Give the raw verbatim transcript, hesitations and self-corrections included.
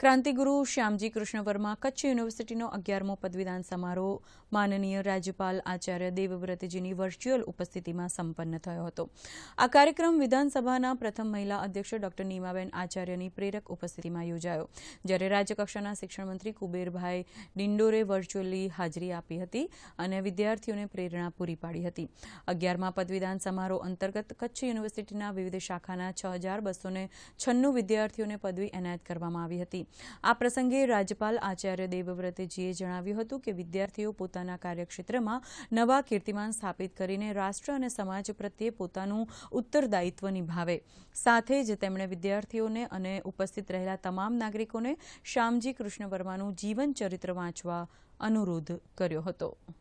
क्रांतिगुरु Shyamji Krishnavarma Kutch university अग्यारमो पदवीदान समारोह माननीय राज्यपाल आचार्य देवव्रतजी वर्च्युअल उपस्थिति में संपन्न थयो हतो। आ कार्यक्रम विधानसभा प्रथम महिला अध्यक्ष डॉ नीमाबेन आचार्य की प्रेरक उपस्थिति में योजायो, ज्यारे राज्यकक्षाना शिक्षण मंत्री कुबेरभाई डिंडोरे वर्च्युअली हाजरी आपी हती अने विद्यार्थीओने प्रेरणा पूरी पाड़ी हती। अग्यारमा पदवीदान समारोह अंतर्गत कच्छ यूनिवर्सिटीना विविध शाखाना छ हजार बसो ने छन्नू विद्यार्थीओने पदवी एनायत करवामां आवी हती। आ प्रसंगे राज्यपाल आचार्य देवव्रतजीए जणाव्युं हतुं के विद्यार्थीओ पोताना कार्यक्षेत्रमां नवा कीर्तिमान स्थापित करीने राष्ट्र अने समाज प्रत्ये पोतानुं उत्तरदायित्व निभावे। साथे ज તેમણે विद्यार्थीओने अने उपस्थित रहेला तमाम नागरिकोने श्यामजी कृष्णवर्मानुं जीवन चरित्र वांचवा अनुरोध कर्यो हतो।